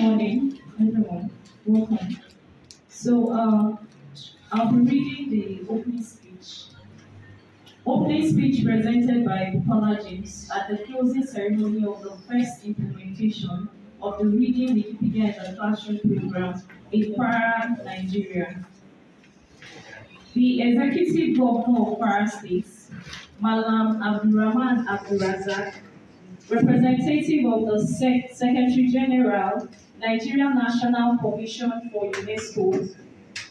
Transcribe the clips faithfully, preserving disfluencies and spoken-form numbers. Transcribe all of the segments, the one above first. morning, everyone. Welcome. So uh, I'll be reading the opening speech. Opening speech presented by Paula James at the closing ceremony of the first implementation of the Reading Wikipedia in the Classroom program in Kwara, Nigeria. The Executive Governor of Kwara State, Malam Abdurrahman Abdurrazaq, representative of the Sec Secretary General, Nigerian National Commission for UNESCO,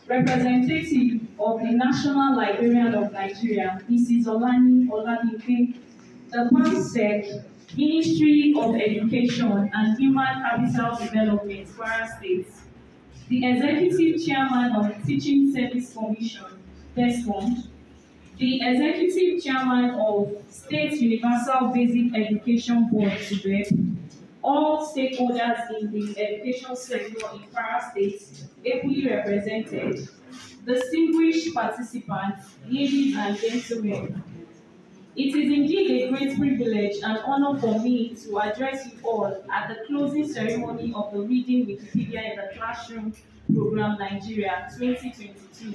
representative of the National Librarian of Nigeria, Missus Olani Olanipe, the PAMSEC, Ministry of Education and Human Capital Development, Kwara State, the Executive Chairman of the Teaching Service Commission, DESCOM, the Executive Chairman of State Universal Basic Education Board, T B E B, all stakeholders in the education sector in Kwara State ably represented, distinguished participants, ladies and gentlemen. It is indeed a great privilege and honor for me to address you all at the closing ceremony of the Reading Wikipedia in the Classroom Program Nigeria twenty twenty-two.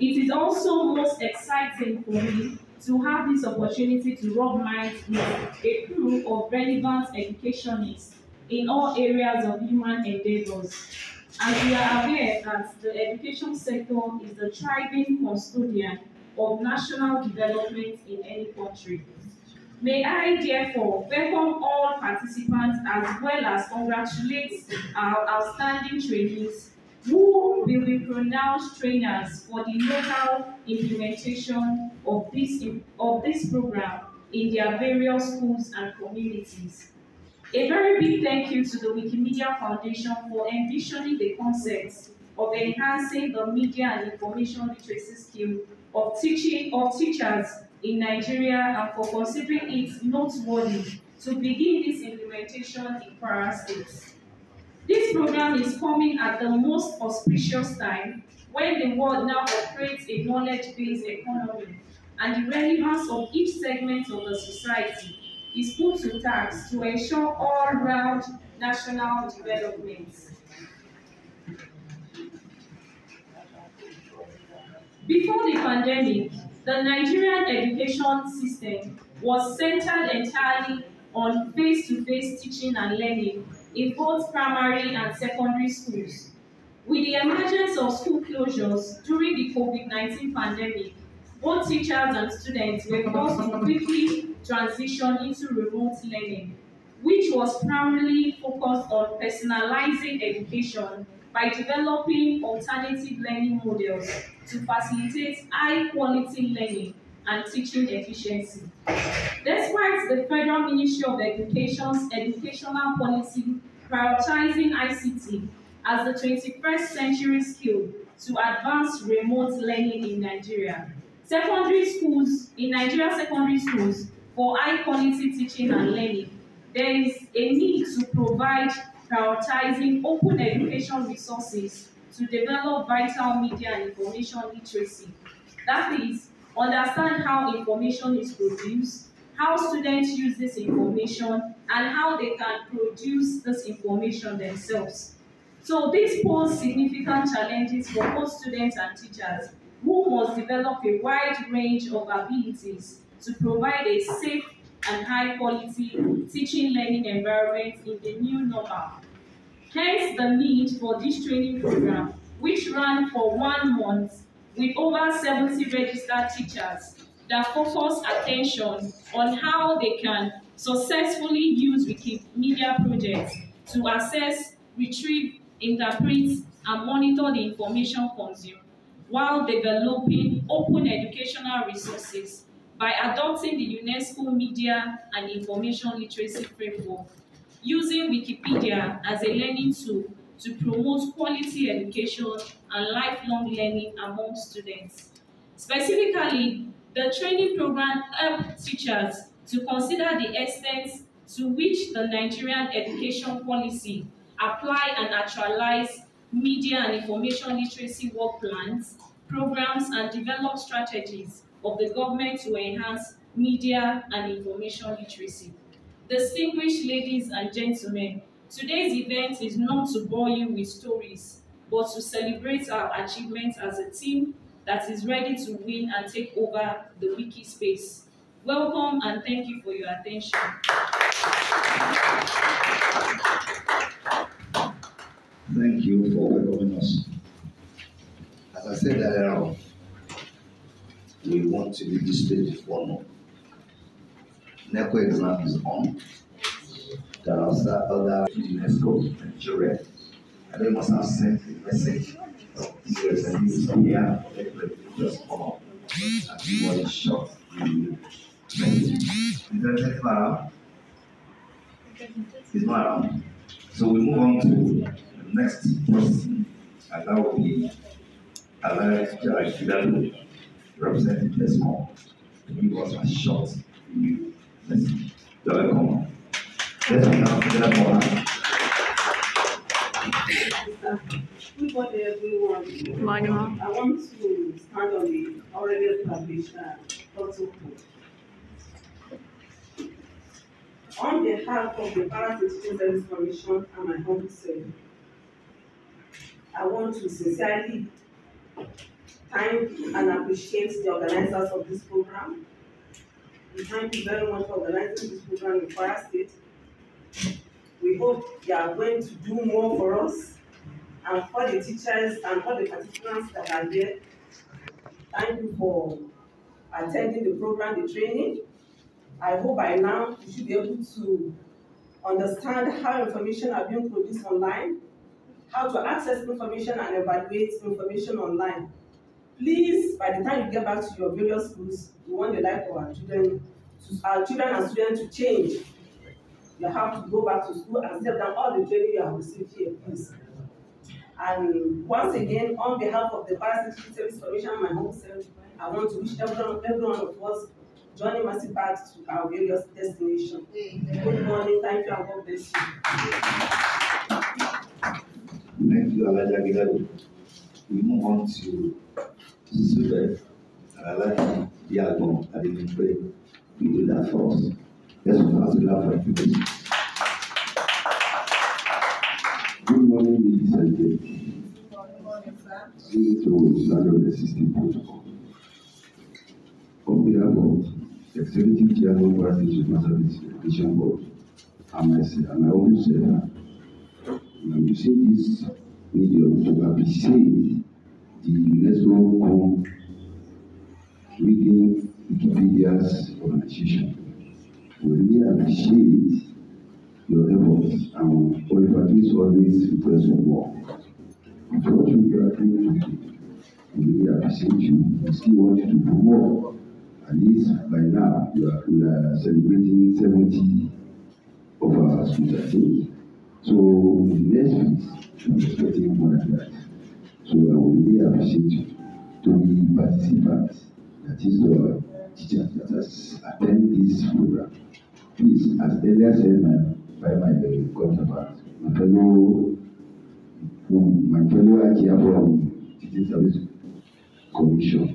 It is also most exciting for me to have this opportunity to rub minds with a crew of relevant educationists in all areas of human endeavors. As we are aware that the education sector is the thriving custodian of national development in any country. May I therefore welcome all participants as well as congratulate our outstanding trainees who will be pronounced trainers for the local implementation of this, of this program in their various schools and communities. A very big thank you to the Wikimedia Foundation for envisioning the concepts of enhancing the media and information literacy skill of teaching of teachers in Nigeria, and for considering it noteworthy to begin this implementation in Kwara State. This program is coming at the most auspicious time when the world now operates a knowledge-based economy, and the relevance of each segment of the society is put to task to ensure all-round national development. Before the pandemic, the Nigerian education system was centered entirely on face-to-face teaching and learning in both primary and secondary schools. With the emergence of school closures during the COVID nineteen pandemic, both teachers and students were forced to quickly transition into remote learning, which was primarily focused on personalizing education by developing alternative learning models to facilitate high-quality learning and teaching efficiency. Despite the Federal Ministry of Education's educational policy prioritizing I C T as the twenty-first century skill to advance remote learning in Nigeria, secondary schools, in Nigeria secondary schools, for high-quality teaching and learning, there is a need to provide prioritizing open education resources to develop vital media and information literacy. That is, understand how information is produced, how students use this information, and how they can produce this information themselves. So this poses significant challenges for both students and teachers, who must develop a wide range of abilities to provide a safe and high-quality teaching-learning environment in the new normal. Hence the need for this training program, which ran for one month with over seventy registered teachers that focus attention on how they can successfully use Wikimedia projects to assess, retrieve, interpret, and monitor the information consumed, while developing open educational resources by adopting the UNESCO Media and Information Literacy Framework, using Wikipedia as a learning tool to promote quality education and lifelong learning among students. Specifically, the training program helps teachers to consider the extent to which the Nigerian education policy apply and actualize media and information literacy work plans, programs, and develop strategies of the government to enhance media and information literacy. Distinguished ladies and gentlemen, Today's event is not to bore you with stories, but to celebrate our achievements as a team that is ready to win and take over the wiki space. Welcome and thank you for your attention. Thank you for welcoming us. As I said earlier on, we want to leave this stage for now. NECO exam is on. There are other UNESCO and jury. And they must have sent the message of serious and news from here. Just come up. And you want to shock you. It's not around. It's not around. So we move on to the next person. And that will be Alliance Jara Kidado, representing Tesco, to give us a short new message. You're welcome. Let's be now together for her. Good morning, everyone. Good morning. I want to start on the already established protocol. On behalf of the Kwara State School Service Commission and my humble self, I want to sincerely thank and appreciate the organizers of this program. We thank you very much for organizing this program in Kwara State. We hope you are going to do more for us and for the teachers and all the participants that are there. Thank you for attending the program, the training. I hope by now you should be able to understand how information are being produced online, how to access information and evaluate information online. Please, by the time you get back to your various schools, you want the life of our children, our children and students to change. You have to go back to school and step down all the training you have received here, please. And once again, on behalf of the Kwara State Service Commission and my home self, I want to wish everyone, everyone of us journey massive back to our various destinations. Good morning, thank you, and God bless you. Thank you, Alaja Gidado. We move on to Sube, Alaja Diagon, Adiba. We do that for us. Yes, we have to love for you. Good morning, ladies and gentlemen. Good morning, sir. Due to standard of the system protocol, on behalf of the Executive Chairman of Kwara State University Education Board, and my own self, I'm using this medium to appreciate the UNESCO Reading Wikipedia's organization. We really appreciate your efforts and Oliver is always request for more. It's what you graduate today. We really appreciate you. We still want you to do more. At least by now, we are, we are celebrating seventy of our schools, I think. So next week, we're expecting more than that. So I really appreciate you to the participants, that is the teachers that has attend this program. Please, as earlier said by my counterpart, my fellow, my fellow I K A from Teaching Service Commission.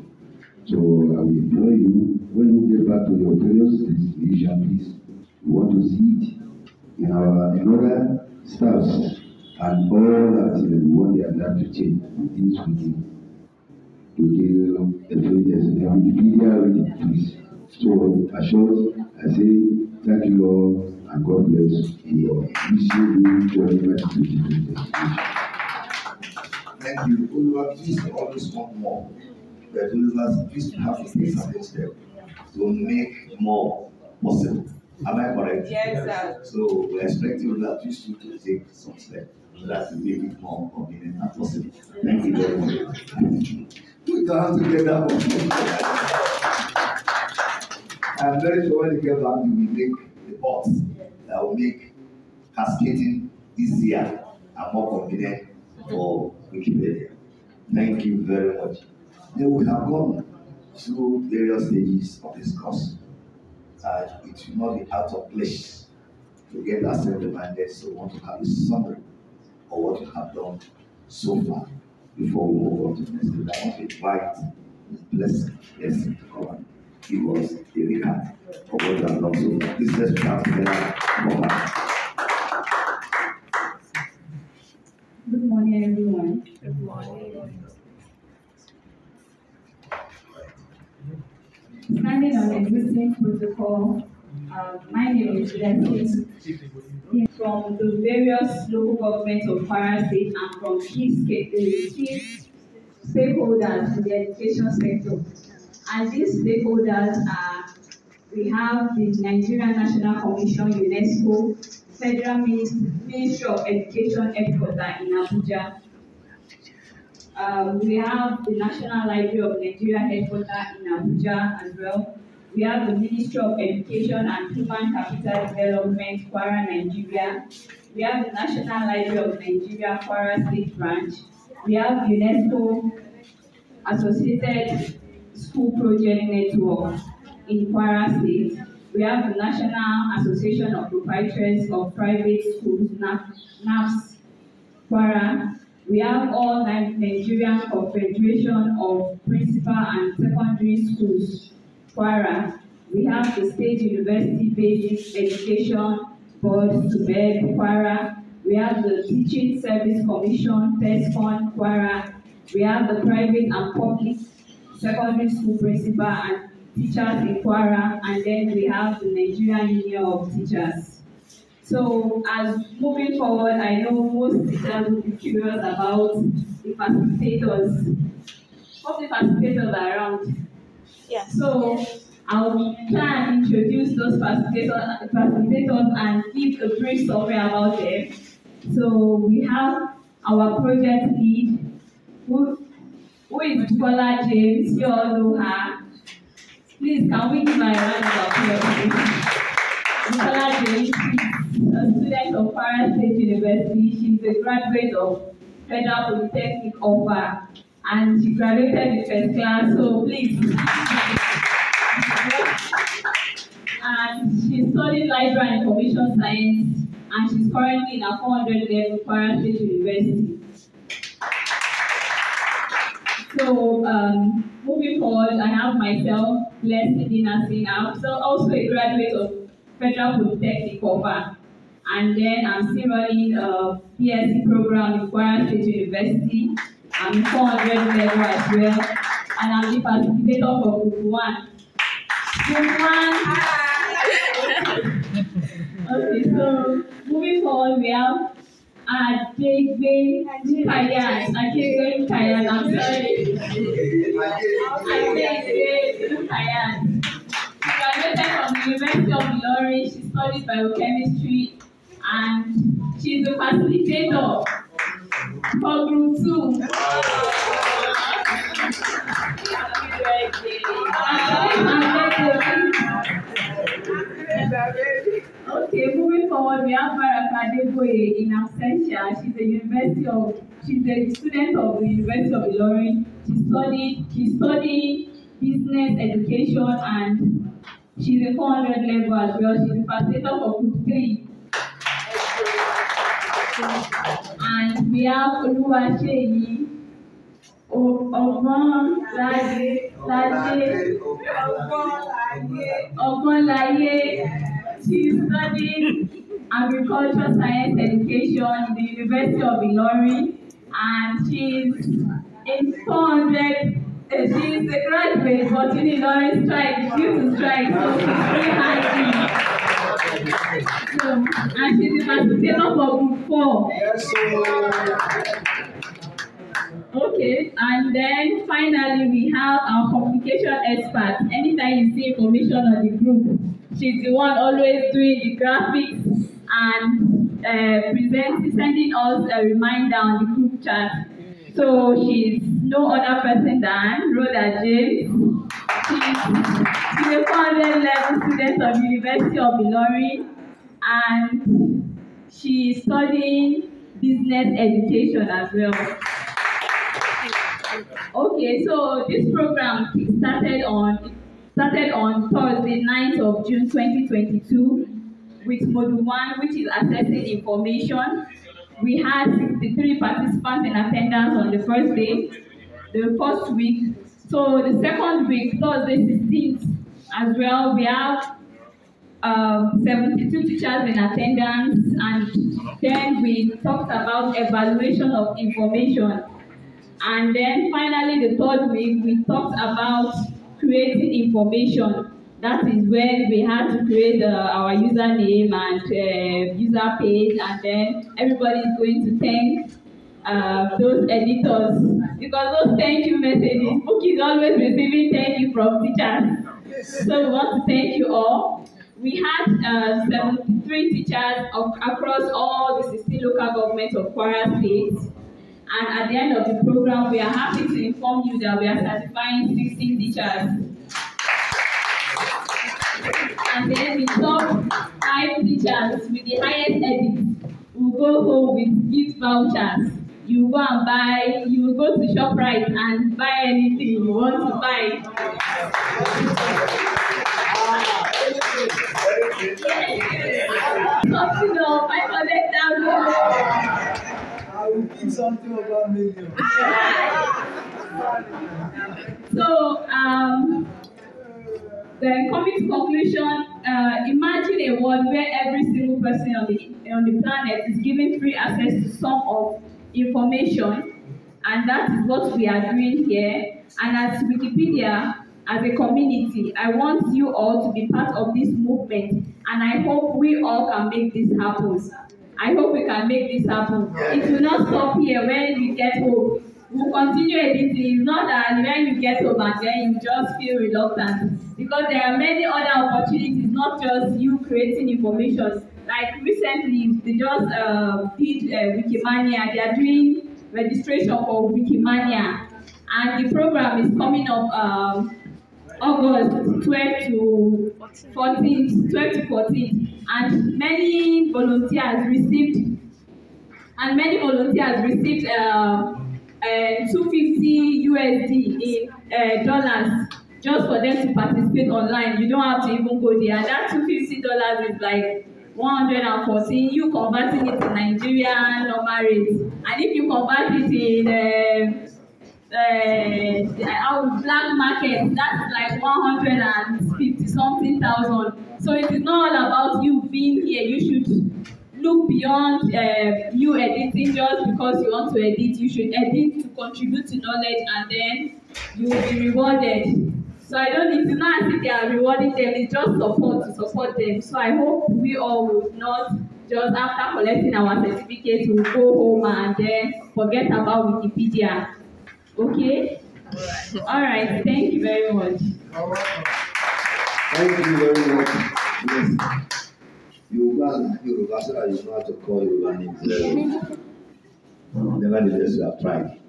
So I will implore you, when you get back to your various destinations, please, we want to see it in our in other staffs and all that we want the adapt to change within within. To give the Wikipedia reading, please. So, as short, I say, thank you, Lord, and God bless you all. We see you very much to the Thank you. Oluwa, please always want more. But Oluwa, please have to take something step to make more possible. Am I correct? Yes, sir. So we expect you, Oluwa, please to take some step that will make it more convenient and possible. Thank you very much. We don't have to get that one. I'm very sure when you get back, you will make the box that will make cascading easier and more convenient for Wikipedia. Thank you very much. Then we have gone through various stages of this course, and it will not be out of place to get ourselves reminded. So, we want to have a summary of what we have done so far before we move on to the next. I want to invite Blessed Blessing to come on. Give us a recap of what we have done so far. This is just part of the learning protocol. Uh, my name is Leslie from the various local governments of Kwara State and from key stakeholders in the education sector. And these stakeholders are, we have the Nigerian National Commission, UNESCO, Federal Ministry of Education headquarters in Abuja. Uh, we have the National Library of Nigeria headquarters in Abuja as well. We have the Ministry of Education and Human Capital Development, Kwara, Nigeria. We have the National Library of Nigeria, Kwara State Branch. We have UNESCO Associated School Project Network in Kwara State. We have the National Association of Proprietors of Private Schools, NAPS, Kwara. We have all Nigerian Confederation of Principal and Secondary Schools, Kwara. We have the State University Basic Education Board, SUBEB, Kwara. We have the Teaching Service Commission, TESCON, Kwara. We have the private and public secondary school principal and teachers in Kwara, and then we have the Nigerian Union of Teachers. So as moving forward, I know most teachers will be curious about the facilitators. Hope the facilitators are around. Yeah. So I'll try and introduce those facilitators, facilitators and give a brief summary about them. So we have our project lead, who, who is Paula James. You all know her. Please, can we give her a round of applause? Nicola James is a student of Kwara State University. She's a graduate of Federal Polytechnic Offa, and she graduated with first class, so please. And she studied library and information science, and she's currently in a four hundred level Kwara State University. So, um, moving forward, I have myself, Leslie Nina Singh. I'm so also a graduate of Federal Polytechnic Offa, and then I'm still running a B S c program in Kwara State University. I'm in four hundred level as well, and I'm the facilitator for Group One. Group One. Okay, so moving forward, we have Adve Kayan. Adve Kayan. I'm sorry. Adve Kayan. She graduated from the University of Ilorin. She studied biochemistry, and she's the facilitator for Group Two. Okay, moving forward, we have Farah Kadeboye in absentia. She's a university of she's a student of the University of Ilorin. She studied she studied business education, and she's a four hundred level as well. She's a facilitator for Group Three. And we have Kunuwa Sheyi Omon Laye Omon Laye. She studied agricultural science education in the University of Ilorin, and she's in four hundred. Uh, she's a graduate, but in Ilorin strike due to strike, so she's very high. So, and she's the facilitator for Group Four. Okay, and then finally we have our communication expert. Anytime you see information on the group, she's the one always doing the graphics and uh, presenting, sending us a reminder on the group chat. So she's no other person than Rhoda James. She's, she's a four hundred level student of the University of Ilorin, and she's studying business education as well. Okay, so this program started on started on Thursday, ninth of June twenty twenty-two, with Module one, which is assessing information. We had sixty-three participants in attendance on the first day, the first week. So the second week, Thursday sixteenth, as well, we have um, seventy-two teachers in attendance, and then we talked about evaluation of information. And then finally, the third week, we talked about creating information. That is when we had to create uh, our username and uh, user page, and then everybody is going to thank uh, those editors, because those thank you messages, book is always receiving thank you from teachers. So we want to thank you all. We had uh, seventy-three teachers of, across all the sixteen local governments of Kwara State. And at the end of the program, we are happy to inform you that we are certifying sixteen teachers. And then the top five teachers with the highest edits will go home with gift vouchers. You go and buy, you will go to ShopRite and buy anything you want to buy. Up to now, five hundred thousand. I will give something about million. So, um, then coming to conclusion, uh, imagine a world where every single person on the, on the planet is given free access to some of information, and that is what we are doing here. And as Wikipedia, as a community, I want you all to be part of this movement, and I hope we all can make this happen. I hope we can make this happen. It will not stop here when you get home. We'll continue editing. It's not that when you get home and then you just feel reluctant, because there are many other opportunities, not just you creating information. Like recently, they just uh, did uh, Wikimania. They are doing registration for Wikimania. And the program is coming up um, August twelfth to fourteenth, twelfth to fourteenth. And many volunteers received, and many volunteers received uh, uh, two hundred fifty U S D in uh, dollars just for them to participate online. You don't have to even go there. That two hundred fifty dollars is like one hundred fourteen. You converting it to Nigerian normal rate, and if you convert it in uh, uh, our black market, that's like one hundred fifty something thousand. So it is not all about you being here. You should look beyond uh, you editing just because you want to edit. You should edit to contribute to knowledge, and then you will be rewarded. So I don't need to not think they are rewarding them. It's just support to support them. So I hope we all will not just after collecting our certificates, we'll go home and then forget about Wikipedia. Okay? All right. All right. Thank you very much. Thank you very much. Yes. Yoruba and Yoruba, so that you know how to call Yoruba names. Nevertheless, you have tried.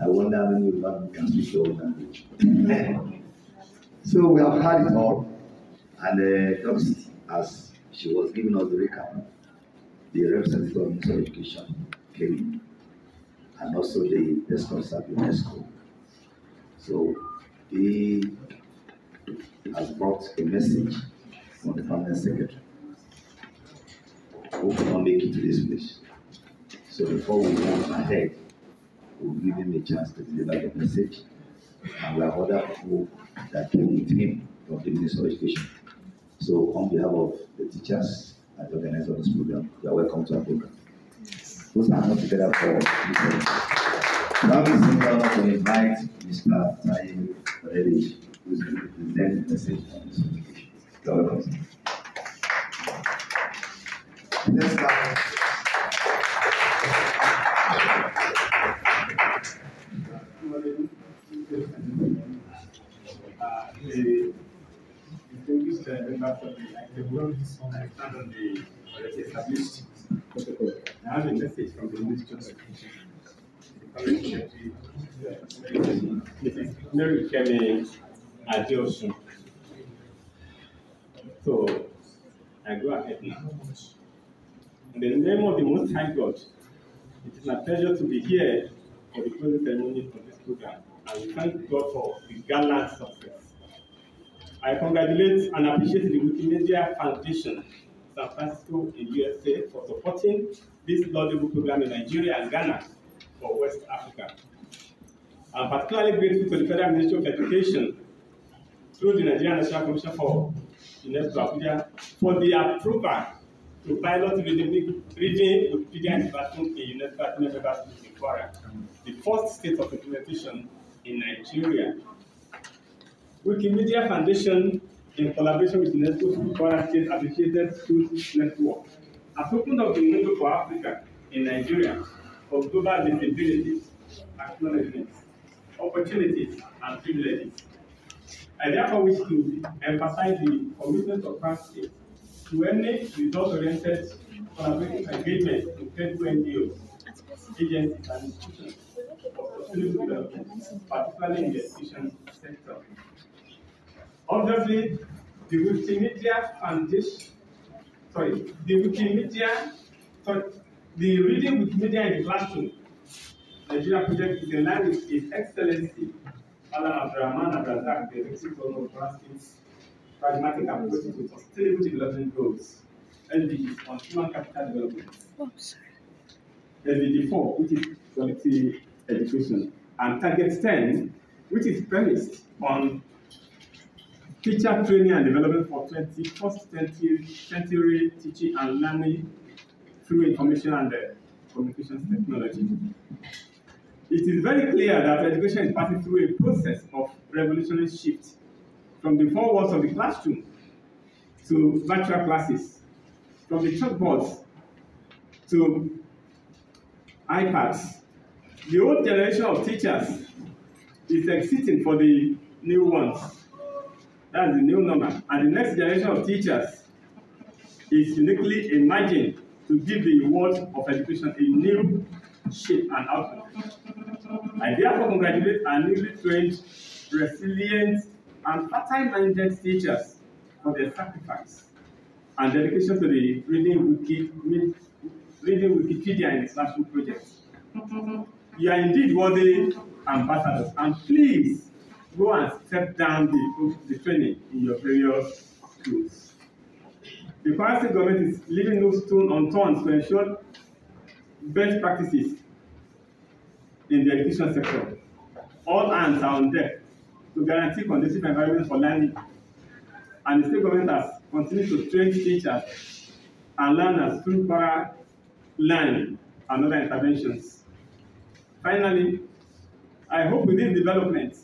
I wonder how many Yoruba can speak your own language. So we have had it all, and uh, just as she was giving us the recap, the representative of Ministry of Education came in, and also the discourse at UNESCO. So he has brought a message from the permanent secretary. Who cannot make it to this place? So before we move ahead, we'll give him a chance to deliver the message. And we have other people that came with him from the Ministry of Education. So on behalf of the teachers and the organizers of this program, you are welcome to our program. Those are not together for this program. Now we sit down to invite Mister Taye Reddish, who is going to present the message on this education. You are welcome, sir. Yes, the distinguished members of the world I stand on the already established protocol. I have a message from the Ministry of Education. The current Secretary Missus Henry Cole at the ocean. So I go ahead now. In the name of the Most High God, it is a pleasure to be here for the closing ceremony for this program, and we thank God for the gallant success. I congratulate and appreciate the Wikimedia Foundation, San Francisco in U S A, for supporting this laudable program in Nigeria and Ghana for West Africa. I'm particularly grateful to the Federal Ministry of Education through the Nigerian National Commission for UNESCO Abuja for the approval to pilot Reading Wikipedia in the Classroom in UNESCO University of Kwara, the first state of implementation in Nigeria. Wikimedia Foundation in collaboration with UNESCO's Kwara State Associated Schools Network, has opened up a window for Africa and Nigeria for global visibility, acknowledgement, opportunities, and privileges. I therefore wish to emphasize the commitment of Kwara State to any result-oriented collaborative engagement with credible N G Os, agencies, and institutions for sustainable development, particularly in the education sector. Obviously, the Wikimedia Foundation, sorry, the Wikimedia, sorry, the Reading Wikimedia in the Classroom Nigeria project is in line with His Excellency Malam Abdurrahman Abdurrazaq, the Executive Governor of Kwara State's pragmatic approach to sustainable development goals, L D Gs, on human capital development. Oh, L D G four, which is quality education, and target ten, which is premised on teacher training and development for twenty-first century teaching and learning through information and uh, communications technology. It is very clear that education is passing through a process of revolutionary shift from the four walls of the classroom to virtual classes, from the chalkboards to iPads. The old generation of teachers is exiting for the new ones. That's the new normal. And the next generation of teachers is uniquely imagined to give the world of education a new shape and outlook. I therefore congratulate our newly trained, resilient, and fertile-minded teachers for their sacrifice and dedication to the Reading Wikipedia in the Classroom project. You are indeed worthy ambassadors, and please go and step down the, the training in your various schools. The Kwara State government is leaving no stone unturned to ensure best practices in the education sector. All hands are on deck to guarantee conducive environment for learning. And the state government has continued to train teachers and learners through Kwara Learn and other interventions. Finally, I hope with this development,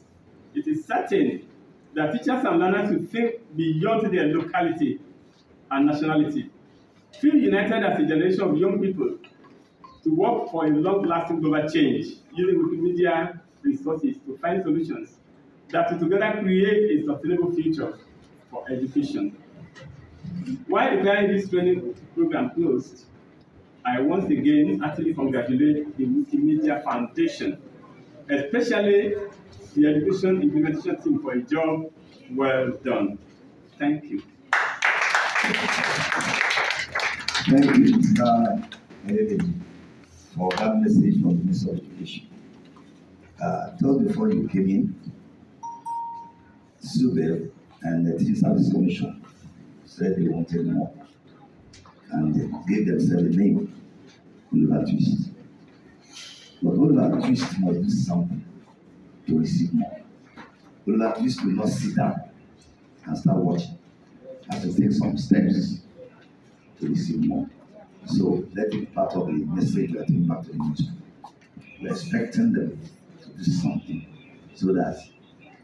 it is certain that teachers and learners will think beyond their locality and nationality. Feel united as a generation of young people to work for a long-lasting global change using Wikimedia resources to find solutions that will together create a sustainable future for education. While declaring this training program closed, I once again heartily congratulate the Wikimedia Foundation, especially the Education Implementation Team, for a job well done. Thank you. Thank you, Mister Erevedi, for that message from the Minister of Education. Uh, just before you came in, Subel and the Teaching Service Commission said they wanted more, and they gave themselves a name, Oliver Twist. But Oliver Twist must do something to receive more. Oliver Twist will not sit down and start watching, has to take some steps to receive more. So that is part of the message that impacts the ministry. We're expecting them to do something so that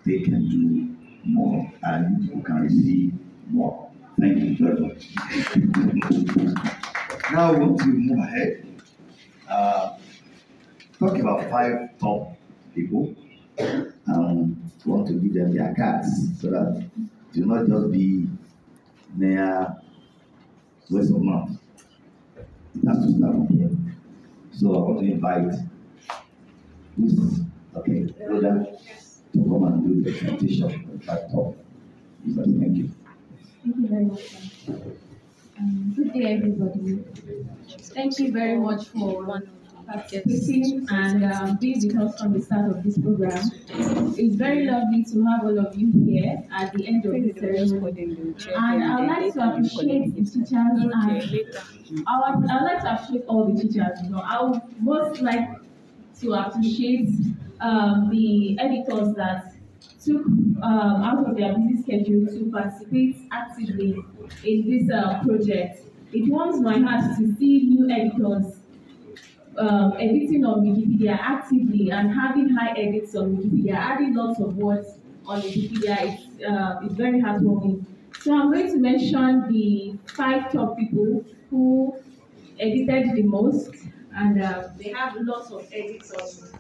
they can do more and you can receive more. Thank you very much. Now we want to move ahead. Uh, talk about five top people. Um, we want to give them their cards so that do not just be mere words of mouth. It has to start from here. So I want to invite who's okay, Rhoda, to come and do the presentation of that talk. Thank you. Thank you very much. Um, good day, everybody. Thank you very much for participating and um, being with us from the start of this program. It's very lovely to have all of you here at the end of the ceremony. And I would like to appreciate the teachers and I would like to appreciate all the teachers. You know, I would most like to appreciate um, the editors that took um, out of their busy schedule to participate actively in this uh, project. It warms my heart to see new editors Um, editing on Wikipedia actively and having high edits on Wikipedia, adding lots of words on Wikipedia is uh, very heartwarming. So I'm going to mention the five top people who edited the most, and uh, they have lots of edits on,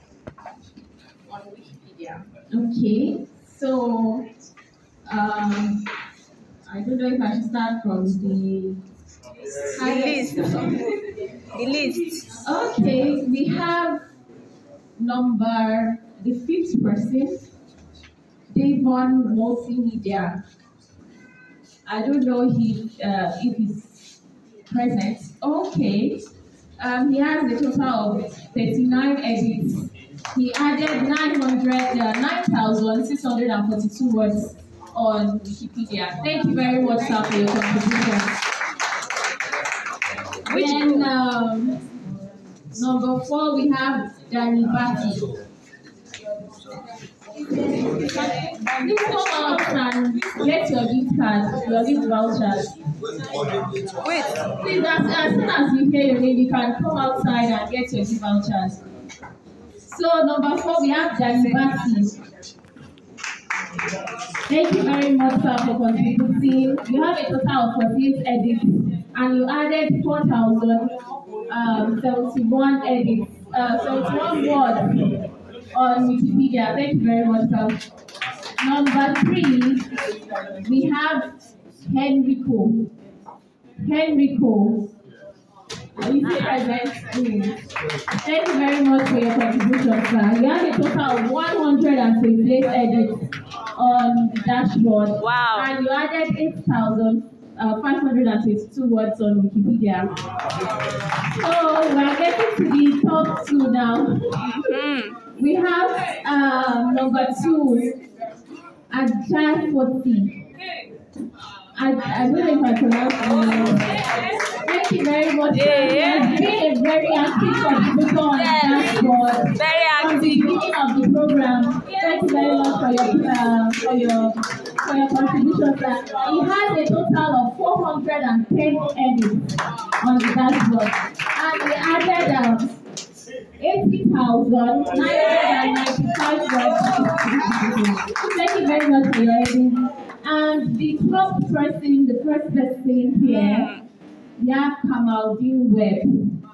on Wikipedia. Okay, so um, I don't know if I should start from the highest. The list. Okay, we have number the fifth person, Davon Multimedia. I don't know if, uh, if he's present. Okay. Um, he has a total of thirty-nine edits. He added nine thousand six hundred forty-two words on Wikipedia. Thank you very much, sir, for your contribution. Then, um, number four, we have Danny Bakke. Please come out and get your gift cards, your gift vouchers. Wait, please, as, as soon as you hear your name, you can come outside and get your gift vouchers. So, number four, we have Danny Bakke. Thank you very much, sir, for contributing. You have a total of forty-eight edits, and you added four thousand seventy-one edits, uh, seventy-one words on Wikipedia. Thank you very much, sir. Number three, we have Henry Cole. Henry Cole. Are you still present? Thank you very much for your contribution, sir. You have a total of one hundred twenty-eight edits on the dashboard. Wow. And you added eight thousand five hundred twenty-two words on Wikipedia. So we are getting to the top two now. Mm-hmm. We have um, number two, Adve Kayan. I, I don't know if I pronounce it. Thank you very much. Yeah, yeah. It's been a very active contributor on yes. dashboard. Very active. From the beginning of the program. Thank you very much for your uh, for your for your contribution. He has a total of four hundred ten edits on the dashboard, and we added um, eighty thousand nine hundred ninety-five words. Thank you very much for your editing. And the top person, the first person here, Yak Kamaldin Webb.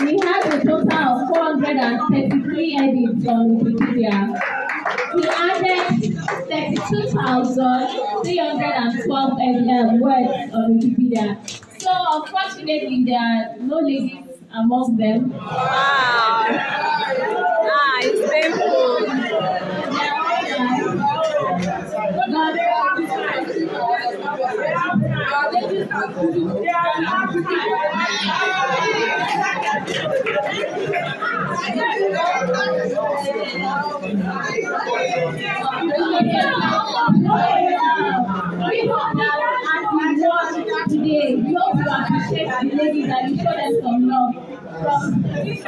We have a total of four hundred thirty-three edits on Wikipedia. He added thirty-two thousand three hundred twelve words on Wikipedia. So, unfortunately, there are no ladies among them. Wow! Ah, it's painful. Today, we also appreciate the ladies that you showed us some love from this.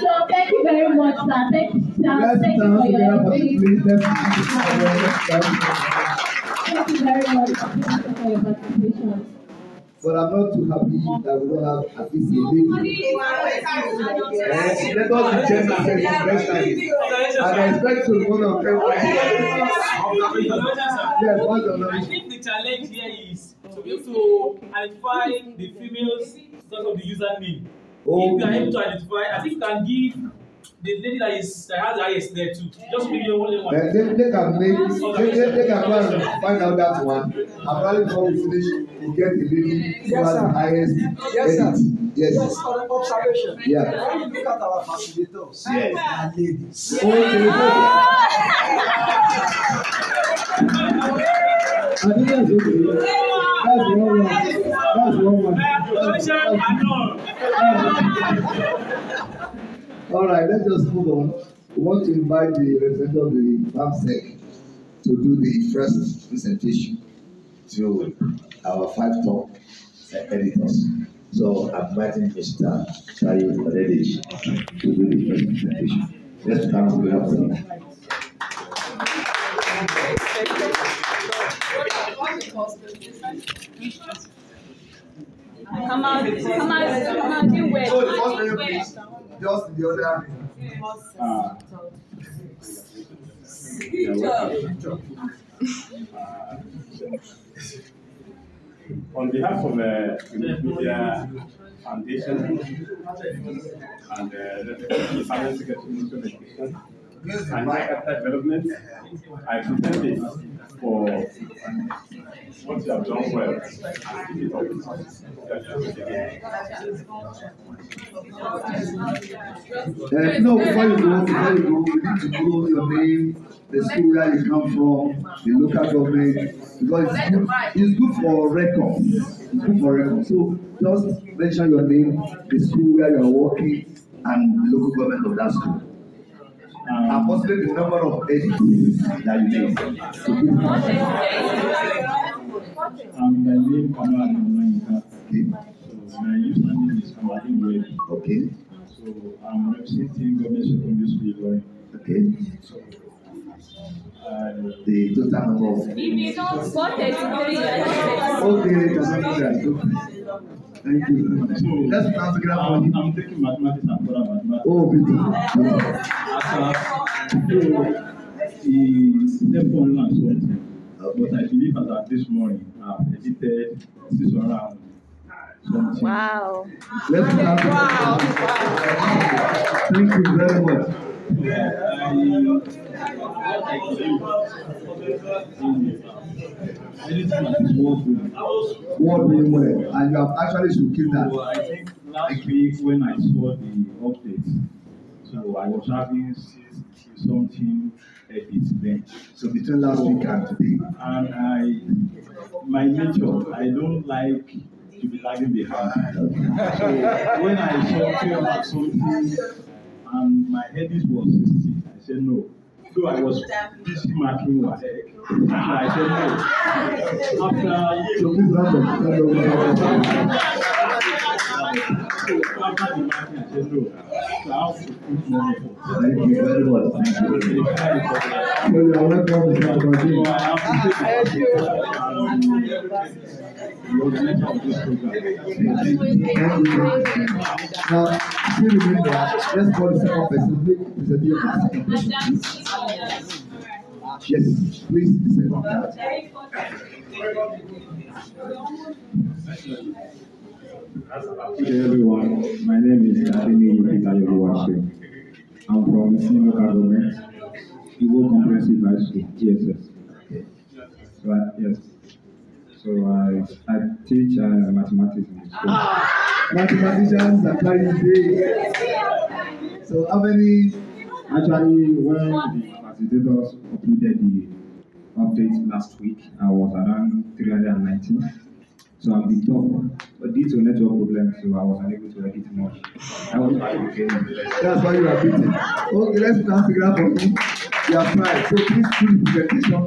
So thank you very much, sir. Thank you, sir. Thank you for your invitation. Thank you very much for your participation. But I'm not too happy that we don't have at least a lady. Let us change the session next time. And I expect to go on every time. I think the challenge here is to be able to identify the females because of the username. Oh. If you are able to identify, I think you can give the lady that is that has the highest there too. Just give you only one. They, they, they can make they, they, they can find out that one. Apparently before we finish, we get the lady who has the highest. Yes, sir. Yes. Yes, observation. Yeah. When you look at our facilitators, yes, are ladies. I think that's okay. That's one one. That's one one. That's one one. All right, let's just move on. We want to invite the representative of the BAMSEC to do the first presentation to our five top editors. So I'm inviting Mister Tayo Oledi to do the first presentation. Let's come to the afternoon. Come out, come out, come out, you wait. Just the other Uh, on behalf of the Wikimedia Foundation and the Science Education and Character Development, I present it for what you have done well. Uh, no, before you go, before you go, you need to know your name, the school where you come from, the local government, because it's good, it's good for records. It's good for records. So just mention your name, the school where you are working, and the local government of that school. Um, and possibly the number of educators that you need. Um, my name Kamar Hino-Mahinkar. Okay. So my username is Kamar Hino-Mahinkar. Okay. So I'm representing government secondary school Ilorin. Okay. So uh, the total number of. If you don't spot it, okay, that's thank you. So, let's I'm, I'm taking mathematics and Kwara mathematics. Oh, beautiful. It's never online, but I believe as of this morning, I've edited this around. Wow. Let's clap. Wow. Thank you very much. What we were, and you have actually should keep that. So I think last week when I saw the updates, so I was having something at this bench. So between last week and today, and I, my nature, I don't like to be lagging behind. So when I saw came up something, and my head was sixty, I said no. So I was busy marking my egg. And I said, no. After so after the marking, I said, no. So I have to put money for. Thank you very much. Thank you. You are welcome. So I have to the organizer of this program. Now, still remember, let's call the second person. Yes, please listen to that. Hello everyone, my name is Anthony Vitaly. I'm from the senior government, Igbo Comprehensive High School, G S S. Right, yes. So I, I teach uh, mathematics in school. Mathematicians are trying to. So how many? Actually, when the facilitators uploaded the update last week, I was around three hundred nineteen. So I'm the top. But due to network problems, so I was unable to edit much. I was that's why you are beaten. Okay, let's pass the graph on you. You are fine. So please do the presentation.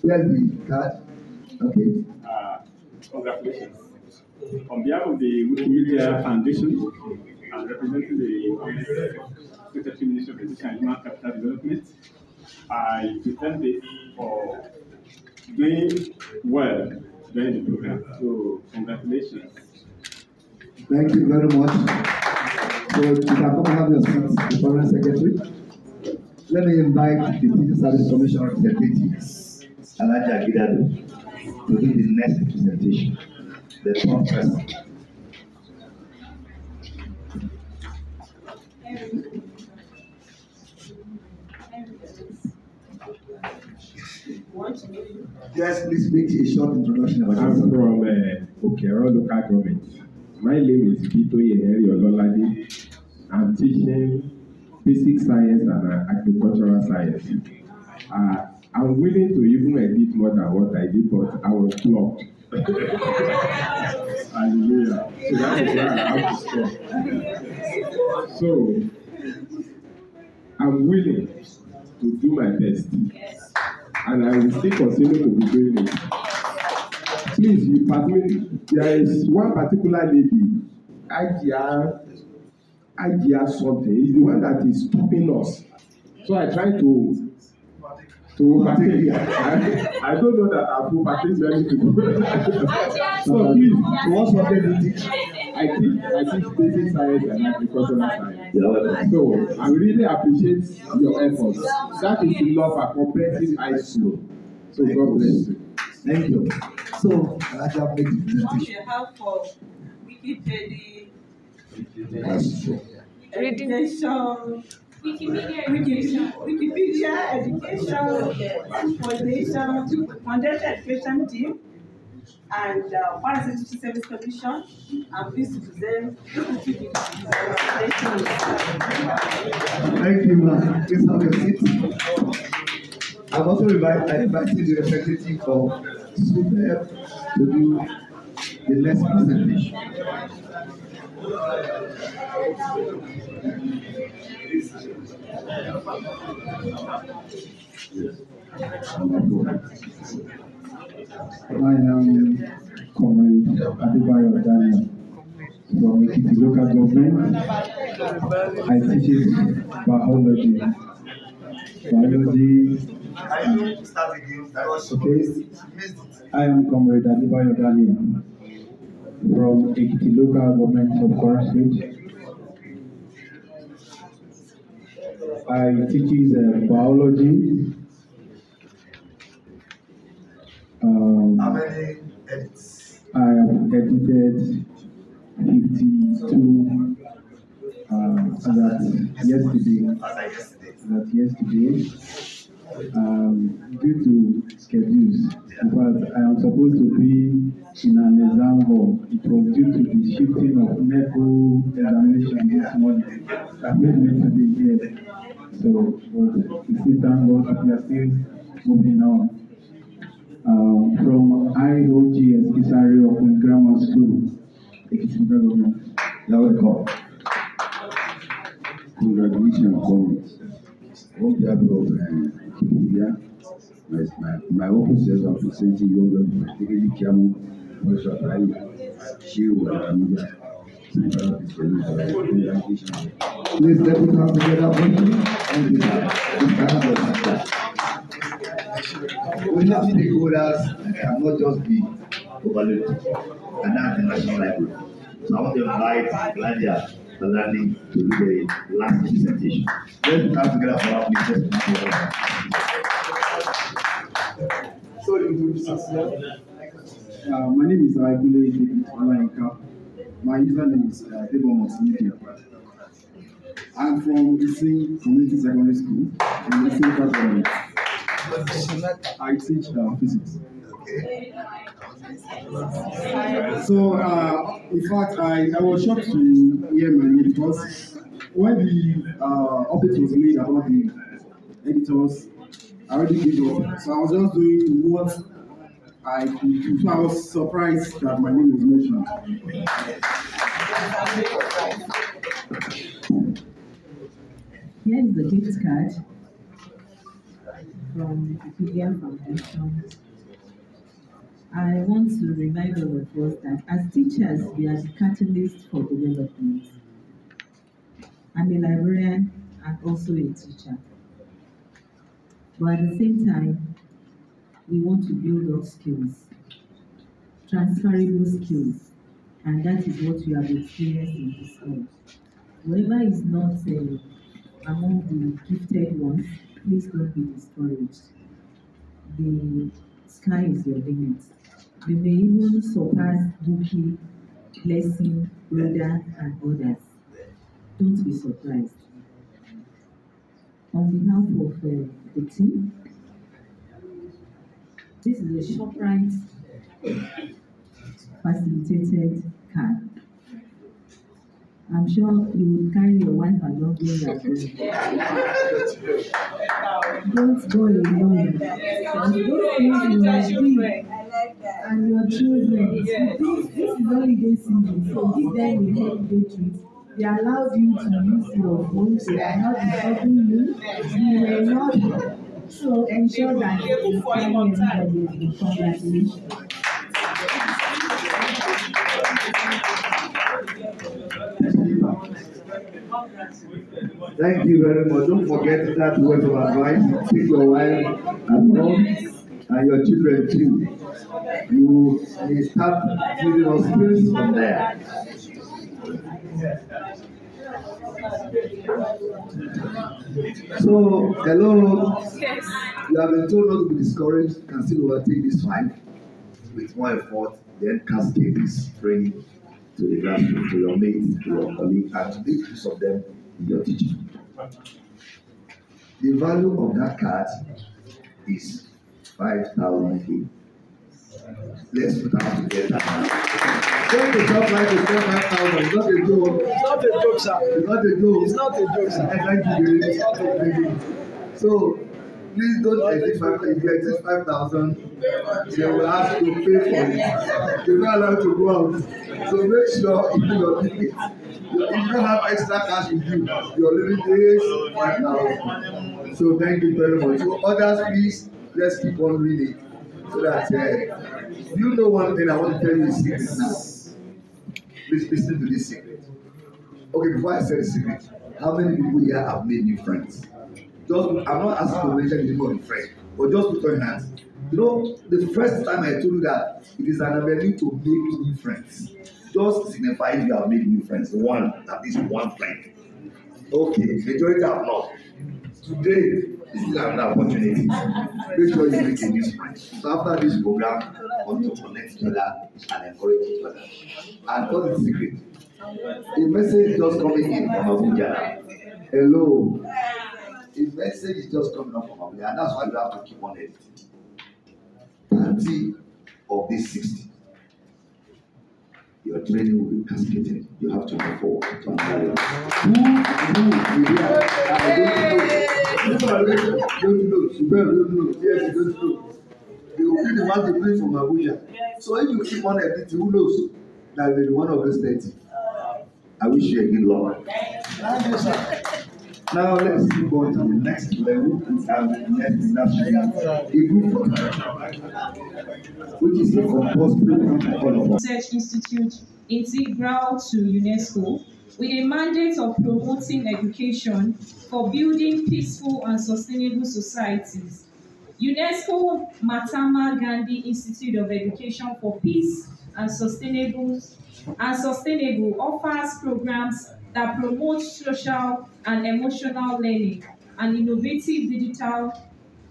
Where's the card? Okay. Uh, congratulations. On behalf of the Wikimedia Foundation, I'm representing the Secretary Minister of Education and Human Capital Development. I present it for doing well during the program. So, congratulations. Thank you very much. So, if you can come and have your seats, the Permanent Secretary. Let me invite the Teacher Service Commission representative, Alaja Gidado, to do the next presentation. The top person. Yes, please make a short introduction about yourself. I'm from uh, Okero local government. My name is Bito Yeheli Ololadi. I'm teaching basic science and uh, agricultural science. Uh, I'm willing to even edit more than what I did, but I was blocked. Hallelujah. So that's why I have to stop. So, I'm willing to do my best. Yes. And I will still continue to be doing it. Please, you pardon me. There is one particular lady, I G R something, is the one that is stopping us. So I try to to overtake her. I, I don't know that I've overtaken many people. So please, what's what they did? I teach, I teach basic science and agricultural science. Yeah. So I really appreciate your efforts. That is the love for comprehensive high school. So God bless you. Thank you. So I shall make the presentation. On behalf of Wikipedia, Education, Wikimedia Education, Wikipedia Education Foundation, Foundation Education Team, and uh, Kwara State Service Commission. I'm pleased to present. Thank you, ma'am. Please have your seat. I've also invited the representative of Super to do the next presentation. Yes. I am Comrade Adiba Yodani from the local government. I teach biology. Biology. Okay. I am Comrade Adiba Yodani from the local government of Kwara State. I teach uh, biology. Um, How many edits? I have edited fifty-two uh, that yesterday. That yesterday. Um, due to schedules, because I am supposed to be in an exam hall. It was due to the shifting of N E C O examination this morning that made me to be here. So, but we still thank God we are still moving on. Um, from I O G S Isari Open Grammar School, Ekiti Government. That was called. Congratulations, comrades. On behalf of Wikipedia, my own says I'm presenting younger, particularly Kiamu, Professor Ali, Sheyi Omon. Please let me come together with you. We have stakeholders that cannot just be overlooked, and that's the National Library. So I want to invite Glandia Balani to do the last presentation. Let's come together for our business. So, uh, my name is Bito Yeheli Ololadi. My username is uh, Davon Multimedia. I'm from the Saint Anthony Secondary School in the Saint Government. I teach uh, physics. Okay. So, uh, in fact, I, I was shocked to hear my name because when the uh, update was made about the editors, I already gave up. So I was just doing what I could do. So I was surprised that my name was mentioned. Here is the gift card from Wikimedia Foundation. I want to remind all of us that as teachers, we are the catalyst for development. I'm a librarian and also a teacher. But at the same time, we want to build up skills, transferable skills, and that is what we have experienced in this world. Whoever is not uh, among the gifted ones, please don't be discouraged. The sky is your limit. We may even surpass Buki, Blessing, Rhoda, and others. Don't be surprised. On behalf of uh, the team, this is a ShopRite facilitated card. I'm sure you would carry your wife along with that. Don't go alone. Don't you and your children. Yeah. This, this is holiday season, so give them a holiday treat. They allowed you to use your phone, so they are not disturbing you. You were not. So ensure that you find everybody. Congratulations. Thank you very much. Don't forget that word of advice. Take your wife and home and your children too. You may start giving us space from there. So, hello. Yes. You have been told not to be discouraged. You can still overtake this fight with more effort, then cascade this training to the classroom, to your mates, to your colleagues, and to make use of them in your teaching. The value of that card is five thousand. Let's put that together. Don't be tough like to spend five thousand. It's not a joke. It's not a joke, sir. It's not a joke. It's not a joke, sir. Thank you. It's not a joke. So, please don't exit five thousand. If you exit five thousand, they will ask you to pay for it. You're not allowed to go out. So, make sure if you're living, if you don't have extra cash with you, your living is five thousand. So, thank you very much. So, others, please, let's keep on reading. So that, uh, you know one thing I want to tell you is secret now. Please listen to this secret. Okay, before I say the secret, how many people here have made new friends? Just, I'm not asking to mention anybody friend, but just put your hands. You know, the first time I told you that it is an avenue to make new friends. Just signify if you have made new friends. One, at least one friend. Okay, majority have not. Today, you still have an opportunity. Make sure you make a new friend. So after this program, we want to connect each other and encourage each other. And what is the secret? A message just coming in from Abuja. Hello. A message is just coming up from Abuja, and that's why you have to keep on editing. thirty of these sixty, your training will be cascaded. You have to move forward to another level. Who will be here? Don't lose, you better don't lose. Yes, you don't lose. They will be the one to play from Abuja. So if you keep on editing, who knows? That will be one of those thirty. I wish you a good luck. Thank you, sir. Now let's go on to the next level and the next industry. A group program, which is the compulsory program research institute integral to UNESCO, with a mandate of promoting education for building peaceful and sustainable societies. UNESCO Mahatma Gandhi Institute of Education for Peace and Sustainable, and Sustainable offers programs that promote social and emotional learning and innovative digital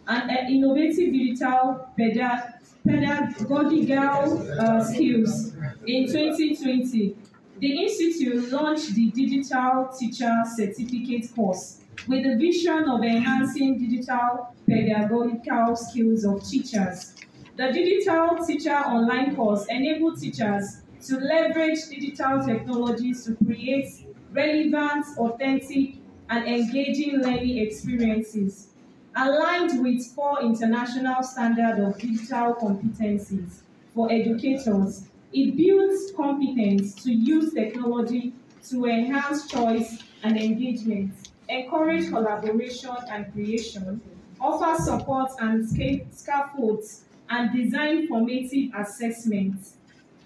and uh, innovative digital pedag pedagogical uh, skills. In twenty twenty, the institute launched the Digital Teacher Certificate course with the vision of enhancing digital pedagogical skills of teachers. The Digital Teacher Online course enables teachers to leverage digital technologies to create relevant, authentic, and engaging learning experiences, aligned with four international standards of digital competencies for educators. It builds competence to use technology to enhance choice and engagement, encourage collaboration and creation, offer support and scaffolds, and design formative assessments.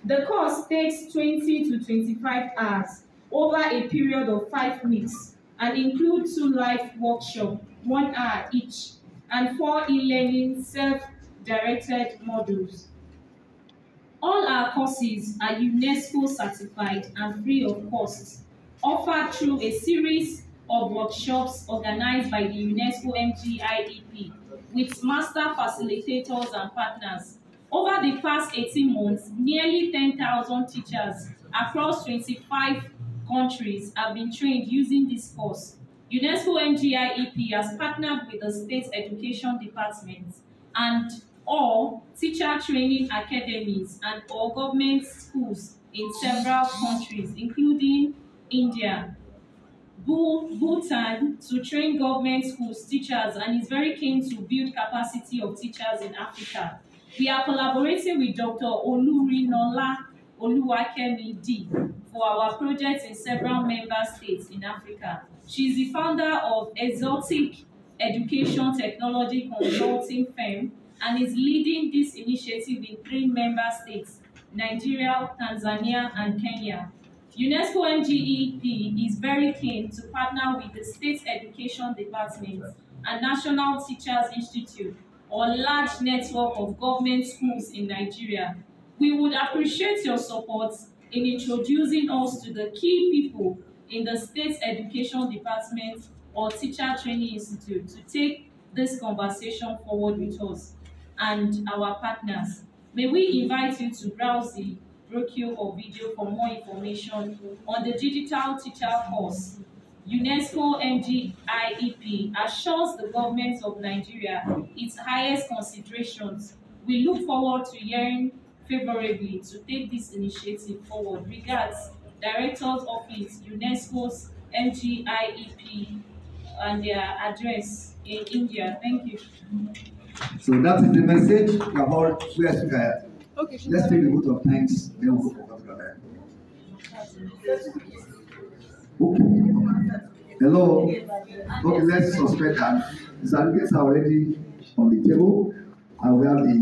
The course takes twenty to twenty-five hours over a period of five weeks and includes two live workshops, one hour each, and four e-learning self-directed modules. All our courses are UNESCO certified and free of cost, offered through a series of workshops organized by the UNESCO M G I E P with master facilitators and partners. Over the past eighteen months, nearly ten thousand teachers across twenty-five countries have been trained using this course. UNESCO M G I E P has partnered with the State Education Department and all teacher training academies and all government schools in several countries, including India, Bhutan, to train government schools teachers, and is very keen to build capacity of teachers in Africa. We are collaborating with Doctor Oluri Nola Oluwakemi for our projects in several member states in Africa. She is the founder of Exotic Education Technology Consulting Firm, and is leading this initiative in three member states, Nigeria, Tanzania, and Kenya. UNESCO M G I E P is very keen to partner with the State Education Department and National Teachers Institute, or large network of government schools in Nigeria. We would appreciate your support in introducing us to the key people in the state's education department or teacher training institute to take this conversation forward with us and our partners. May we invite you to browse the brochure or video for more information on the digital teacher course. UNESCO M G I E P assures the government of Nigeria its highest considerations. We look forward to hearing favorably to take this initiative forward. Regards, Director's Office, UNESCO's M G I E P, and their address in India. Thank you. So that is the message about where okay, let's take a vote of thanks, then we'll go for particular. Okay. Hello. Okay, let's suspend that. The certificates are already on the table, and we have the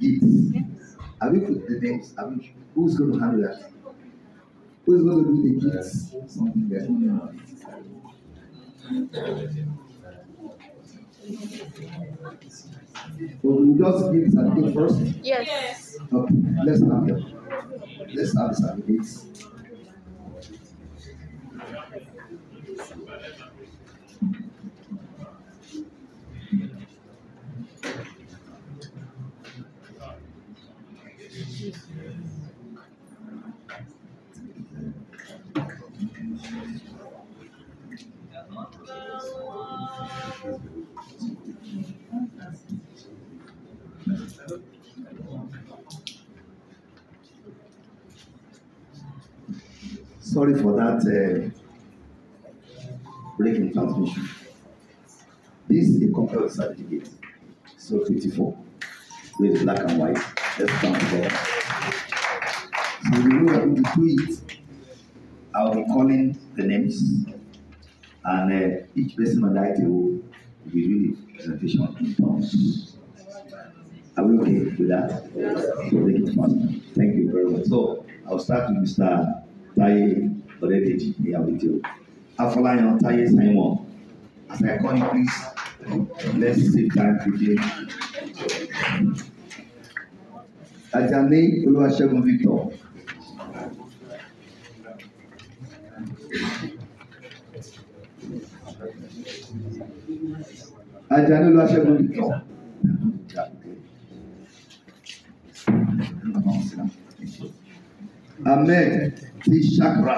gifts. Have you put the names? Have you, who's going to handle that? Who's going to do the gifts? Something that's only on it. Will we just give something first? Yes. Okay, let's have it. Let's have some dates. Sorry for that uh, break in transmission. This is a computer certificate, so fifty-four, with black and white. Let's come together. So we know that we do it. I'll be calling the names, and uh, each person on the I T O will be doing the presentation in terms. Are we okay with that? So make it fast. Thank you very much. So I'll start with Mister Taye Orediji, they are with you. Afolayan Taye Simon. As I call you, please, let's save time today. Ajani Oluwasegun Victor. Ajani Oluwasegun Victor. Ahmed Tishakra.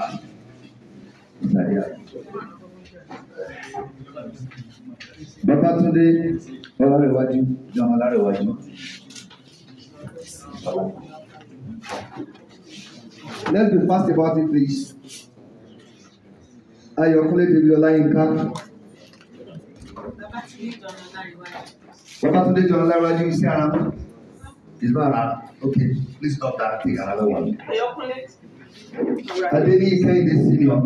Babatunde Olarewaju, John Olarewaju. Let's be fast about it, please. Ayokule Debiola Inka. Babatunde John Olarewaju is here. Is not around. Okay, please stop that. Take another one. Adeni Ikende Senior.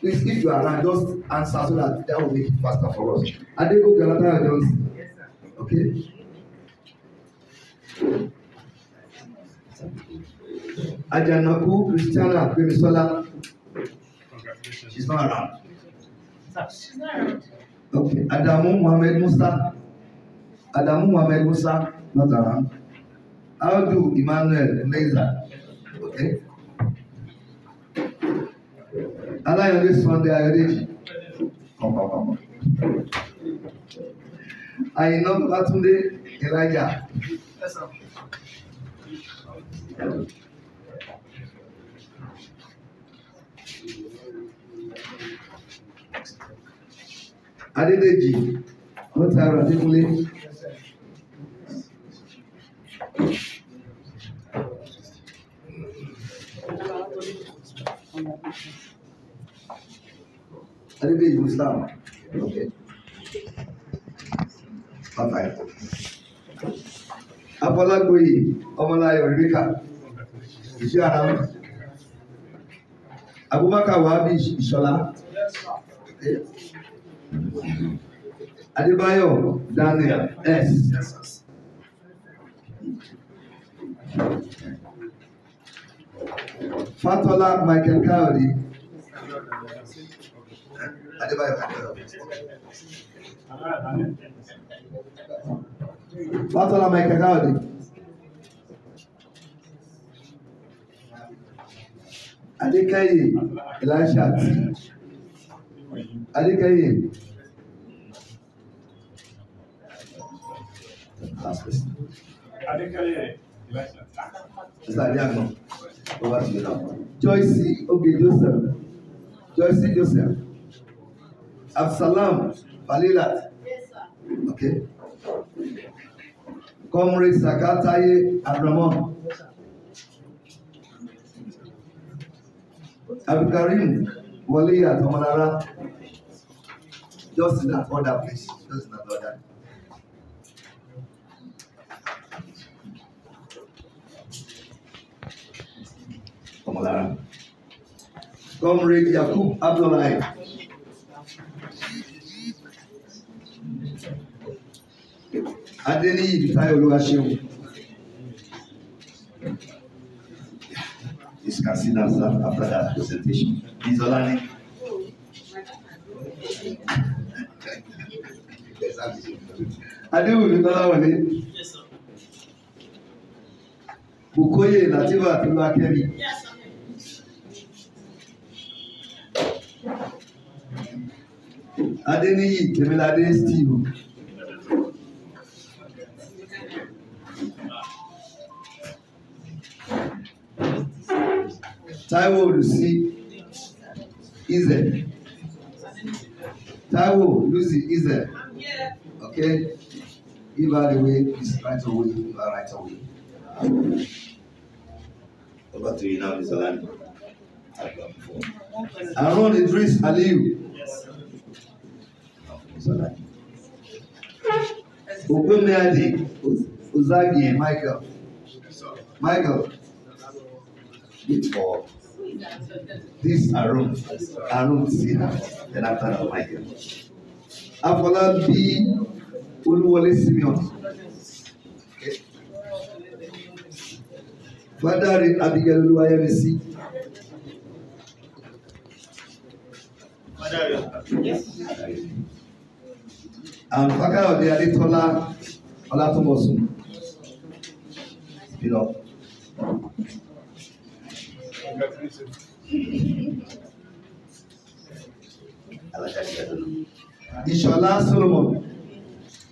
Please, if you are around, just answer so that that will make it faster for us. Adego Galata Johnson. Yes, sir. Okay. Ajanaku Christiana Bemisola. Congratulations. She's not around. She's not around. Okay, Adamu Mohamed Musa. Adamu Mohamed Musa, not around. Audu Emmanuel Meza. Okay. Alayo this one, they are ready. Come on, come on. I know Batunde Elijah. Yes, sir. Adedeji, what are Adekule? Adedeji Muslim. Okay. Bye-bye. Apolagui, Omalayo Rebecca. Is she around? Abubakar Wabi Ishola. Okay. Adebayo Daniel S. Yes. Fatola Michael Cowley. Adebayo Adebayo. Batola Michael Gaudi. Adekaye Elisha. Adekaye. Adekaye Elisha. Zadiano. Over to you now. Joyce Obi Joseph. Joyce Joseph. Absalam Balilat. Yes, sir. Okay. Comrade Sakataye Abramon. Abikarim Waliya Tomanara. Just in that order, please. Just in that order. Tomanara. Comrade Yakub Abdullahi. Adeli Bito Yeheli Ololadi. This can sit down after that presentation. Miz Olani. Adiba Yodani. Yes, sir. Bukoye Nativa Ololakemi. Yes, sir. Adeni Temelade Steve. Taiwo Lucy Ize. Taiwo Lucy Ize. Okay. Give her the way, please, right away. Give her right away. Over to you now, Miz Alani. Aaron Idris Aliyu. Yes. Ogunme Adi Uzagi Michael. Michael. Wait for this Arun, Arun Sina, then after that, Michael. Afola B. Oluwole Simeon. Okay. Father Abigail Oluwayemisi. And Faka Ode Adetola Olatomosun. Speed up. Inshallah, Solomon.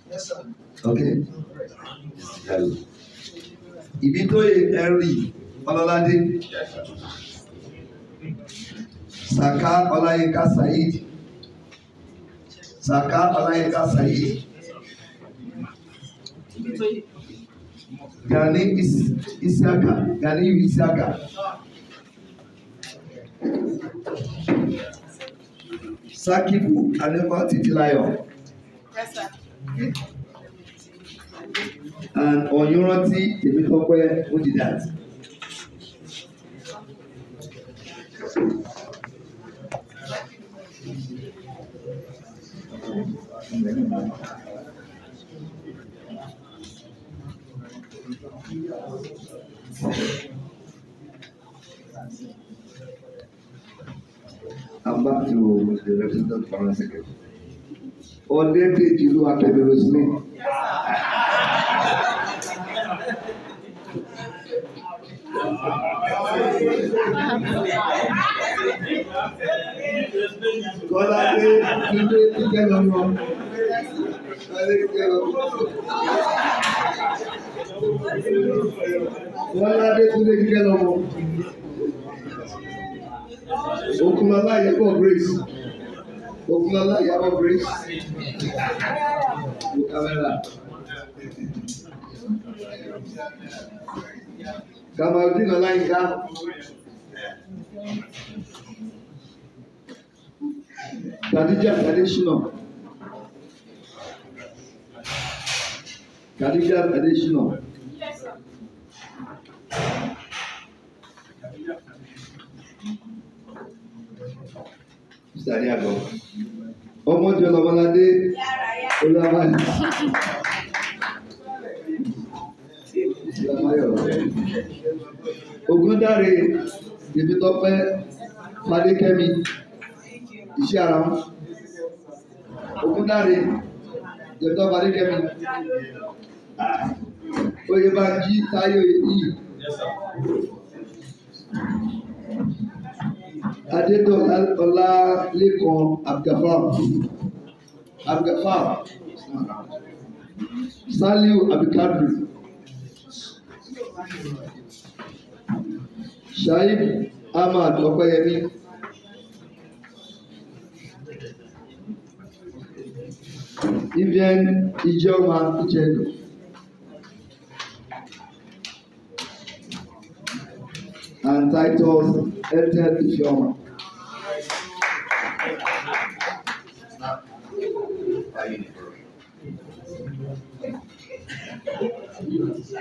Yes, sir. Okay. Bito Yeheli Ololadi. Yes, sir. Saka Olayeka Said. Saka Olayeka Said. Gani is Isaka. Gani Isaka. Sakibu Anepa Titilayo. Yes, sir. And on Unity, the Bitoque, who did that? I'm back to the representative for a second. All day, did you do after the listening? God, I did. You did the government. I did the government. God, I did Okumala, you have grace. Okumala, you have grace. Kamar Hino-Mahinkar. Khadija Adesina. Khadija Adesina. Yes, sir. Sariago. Omonjola Olade. Olamani. Ogundare Debitope Fadekemi. Isharam. Ogundare Debitope Fadekemi. Yes, sir. Adedola Ola Lekan Abgafar. Abgafar. Saliu Abikadri. Shaib Ahmad Okoyemi. Vivian Ijoma Ijedo. And Titus Elton Ijoma.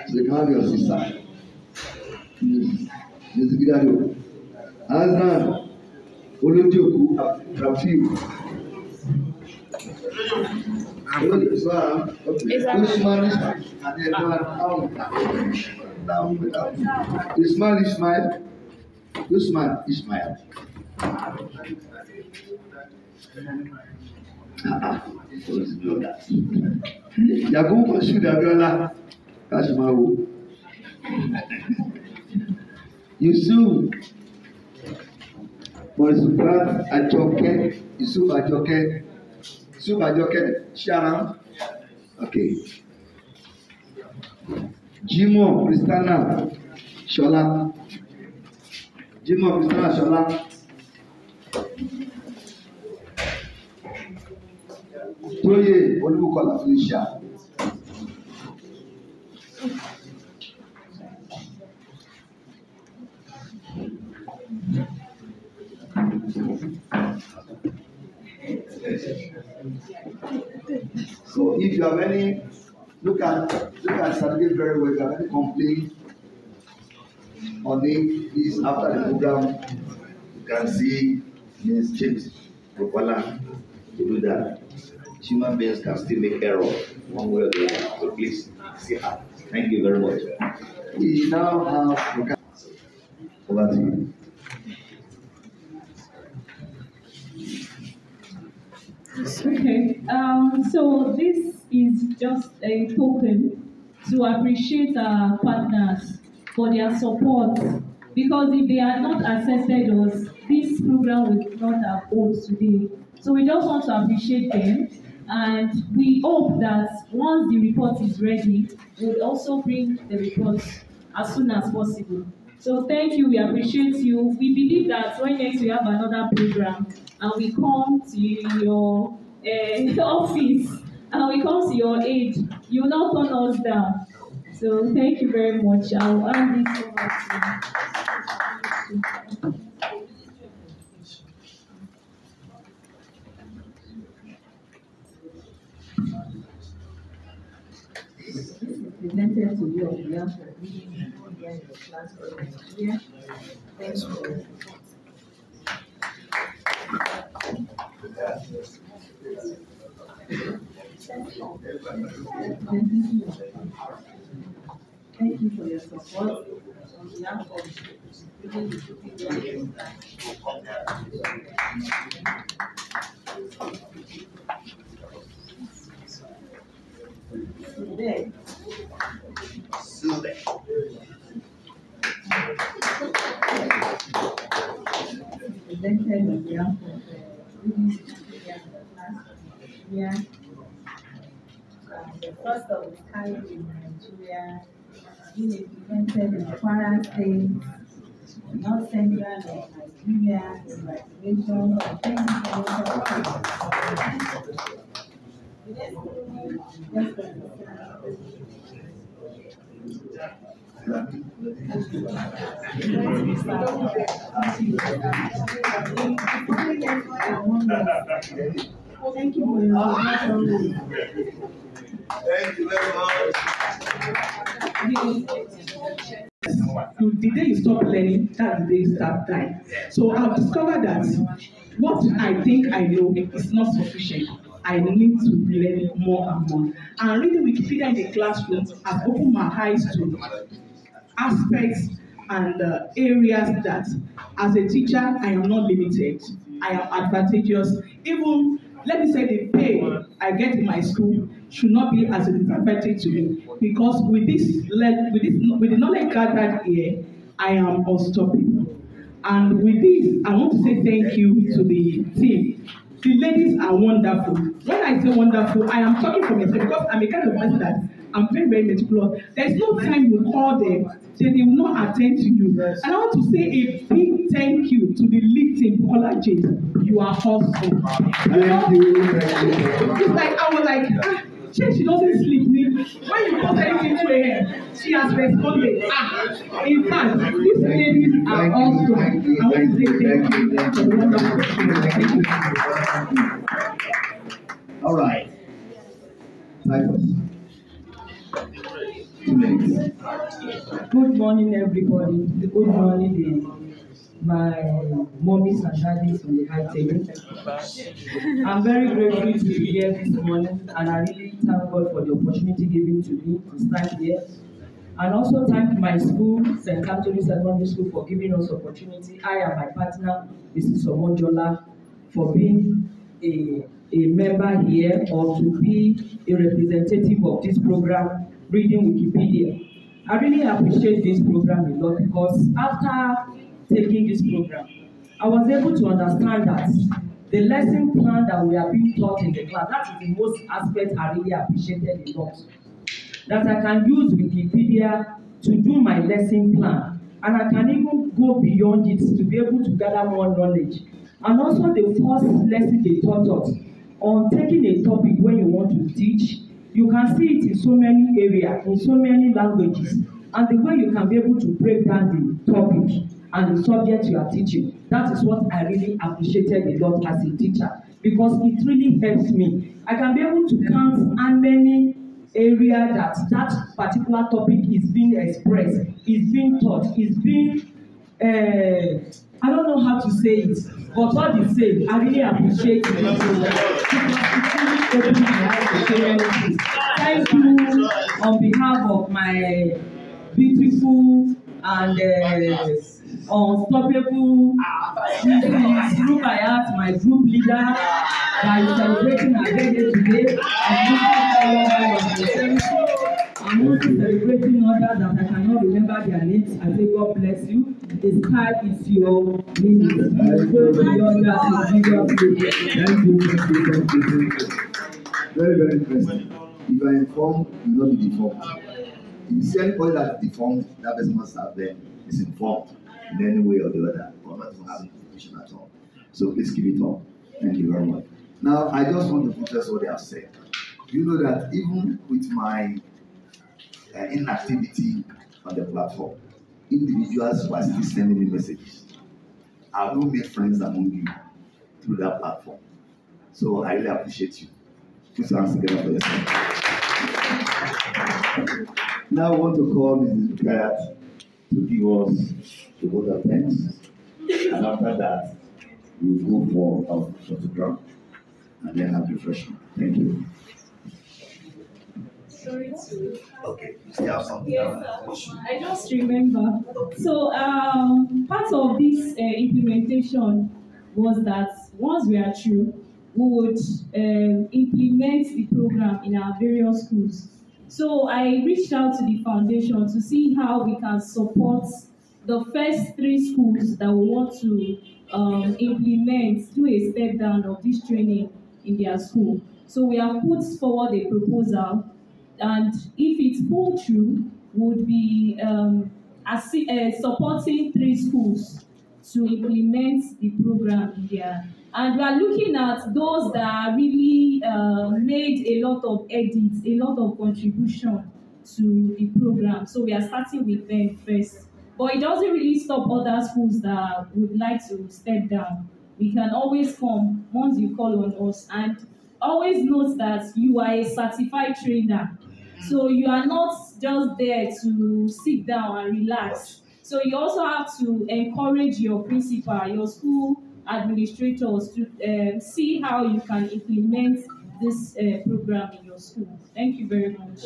The Congress is signed. Mister Gidado, Azna, Olodioku, Rafiu. Usman Ismail. Usman Ismail. Usman Ismail. Yakubu Masud Abiola. Kashmaru. Yusuf Monsubrat Ajoke. Yusuf Ajoke. Yusuf Ajoke. Sharam. Okay. Jimo Kristana Shola. Jimo Kristana Shola. Toye Olubukola Felicia. So if you have any, look at look at certificate very well. If you have any complaint on it, please after the program you can see Miss James Propala to do that. Human beings can still make error one way or the other. So please see her. Thank you very much. We now have over to you. Okay, um, so this is just a token to appreciate our partners for their support, because if they had not accepted us, this program would not have held today. So we just want to appreciate them, and we hope that once the report is ready, we'll also bring the report as soon as possible. So thank you, we appreciate you. We believe that when next we have another program, and we come to your uh, office, and we come to your aid, you will not turn us down. So thank you very much. I will hand this over to you. Presented to you on behalf of Reading Wikipedia in the Classroom this year. Thanks for your support. Thank you for your support on behalf of Reading Wikipedia in the Classroom. Today, Tuesday. Presented on behalf of Reading Wikipedia in the Classroom here, the first of its kind in Nigeria, being implemented in Kwara State, North Central of Nigeria, congratulations, thank you. Thank you very much. Thank you very much. The day you stop learning, that's the day you start dying. So I've discovered that what I think I know is not sufficient. I need to learn more and more. And reading Wikipedia in the classroom has opened my eyes to aspects and uh, areas that, as a teacher, I am not limited. I am advantageous. Even, let me say, the pay I get in my school should not be as insignificant to you, because with this, with this, with the knowledge gathered here, I am unstoppable. And with this, I want to say thank you to the team. The ladies are wonderful. When I say wonderful, I am talking for myself because I'm a kind of person that I'm very, very meticulous. There's no time you call them, so they will not attend to you. And I want to say a big thank you to the lead team, Paula James. You are awesome. Thank you. It's like, I was like, ah, she, she doesn't sleep. When you post anything to her, she has responded. Ah, in fact, these ladies are awesome. I want to say thank you. Thank you. Thank you. Thank you. All right. Good morning, everybody. Good morning, my mommies and daddies on the high table. I'm very grateful to be here this morning, and I really thank God for the opportunity given to me to stand here. And also thank my school, Saint Anthony Secondary School, for giving us opportunity. I and my partner, Missus Omonjola, for being a, a member here or to be a representative of this program, Reading Wikipedia. I really appreciate this program a lot, because after taking this program, I was able to understand that the lesson plan that we are being taught in the class, that is the most aspect I really appreciated a lot. That I can use Wikipedia to do my lesson plan, and I can even go beyond it to be able to gather more knowledge. And also the first lesson they taught us on taking a topic when you want to teach, you can see it in so many areas, in so many languages, and the way you can be able to break down the topic and the subject you are teaching. That is what I really appreciated a lot as a teacher, because it really helps me. I can be able to count how many areas that that particular topic is being expressed, is being taught, is being, uh, I don't know how to say it, but what you say, I really appreciate it. Thank you on behalf of my beautiful and uh, unstoppable group I have, my group leader that is celebrating our birthday today. I'm also celebrating others that I cannot remember their names. I say God bless you. The sky is your limit. Very, very interesting. If you are informed, you will not be deformed. If you see anybody that is deformed, that person must have been misinformed in any way or the other, or not even having information at all. So please give it up. Thank you very much. Now, I just want to protest what they have said. You know that even with my uh, inactivity on the platform, individuals were still sending me messages. I will make friends among you through that platform. So I really appreciate you. Put your hands together for yourself. Now I want to call Missus Bukyap to give us the water pens. And after that, we will go for our photograph and then have refreshment. Thank you. Sorry to. Okay, you still have something. Yes, sir. I just remember. So, um, part of this uh, implementation was that once we are through, we would um, implement the program in our various schools. So I reached out to the foundation to see how we can support the first three schools that we want to um, implement through a step down of this training in their school. So we have put forward a proposal, and if it's pulled through, would be um, uh, supporting three schools to implement the program in their. And we are looking at those that really uh, made a lot of edits, a lot of contribution to the program. So we are starting with them first. But it doesn't really stop other schools that would like to step down. We can always come once you call on us. And always note that you are a certified trainer. So you are not just there to sit down and relax. So you also have to encourage your principal, your school administrators, to uh, see how you can implement this uh, program in your school. Thank you very much.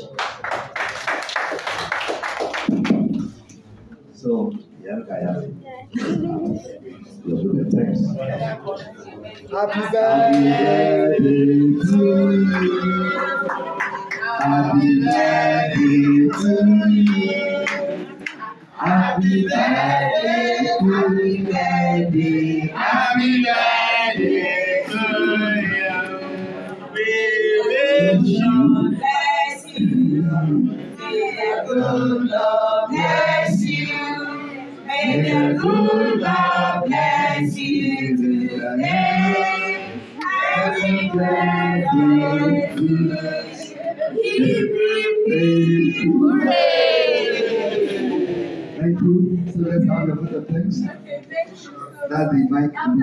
So, yeah, I have it. Happy birthday to you. Happy birthday to you. Happy birthday to you, Daddy. Happy birthday to you. We wish you bless you. May the good Lord bless you. May the good Lord bless you today. Happy birthday to you. Thank you. So let's have a bit of thanks. That's the mic. On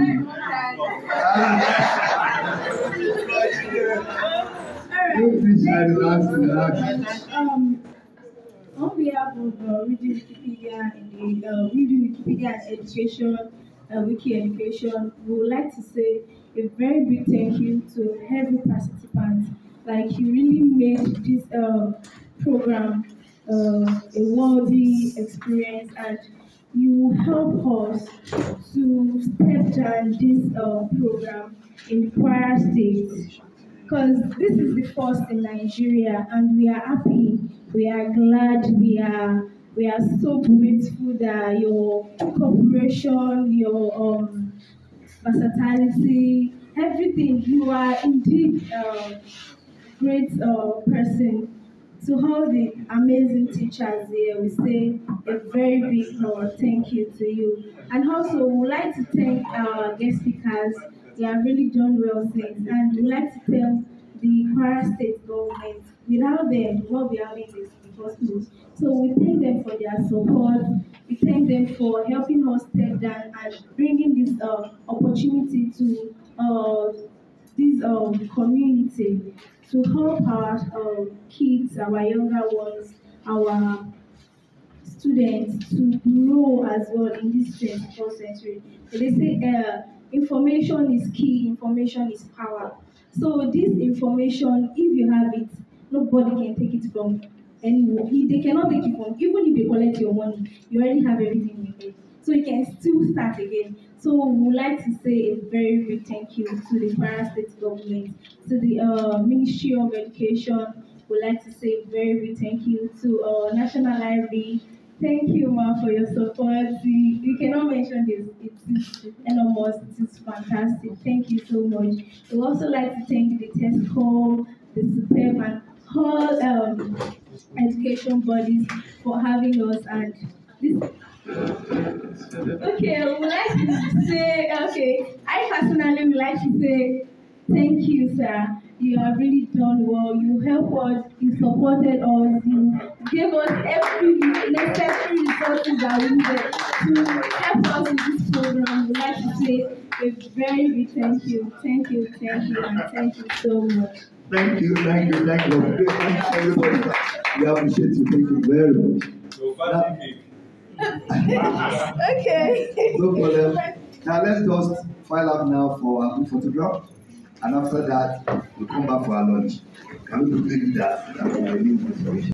behalf of Reading Wikipedia and the uh, Reading Wikipedia and Education, uh, Wiki Education, we would like to say a very big thank you to every participant. Like, you really made this uh, program uh, a worthy experience, and you help us to step down this uh, program in Kwara State, because this is the first in Nigeria, and we are happy, we are glad, we are we are so grateful that your cooperation, your um, versatility, everything. You are indeed. Uh, Great uh, person. To all the amazing teachers here, we say a very big uh, thank you to you. And also, we'd like to thank our guest speakers. They have really done well things. And we'd like to thank the Kwara State government. Without them, what we are having is impossible. So we thank them for their support. We thank them for helping us step down and bringing this uh, opportunity to uh, this um, community, to help our uh, kids, our younger ones, our students to grow as well in this twenty-first century. So they say uh, information is key, information is power. So this information, if you have it, nobody can take it from anyone. They cannot take it from, even if they collect your money, you already have everything in your head. So you can still start again. So we would like to say a very big thank you to the Kwara State government, to the uh, Ministry of Education. We would like to say a very big thank you to uh, National Library. Thank you, Ma, for your support. We, we cannot mention this. It is enormous. It is fantastic. Thank you so much. We would also like to thank the Tesco, the Superb, and all um, education bodies for having us. And this. Okay, I would like to say, okay, I personally would like to say thank you, sir. You have really done well. You helped us, you supported us, you gave us every necessary resources that we needed to help us in this program. We would like to say a very big thank you. Thank you, thank you, and thank you so much. Thank you, thank you, thank you. Thank you, everybody. We appreciate you. Thank you very much. So, now, okay. No problem. Now let's just file up now for a photograph, and after that we we'll come back for our lunch. Can we do that?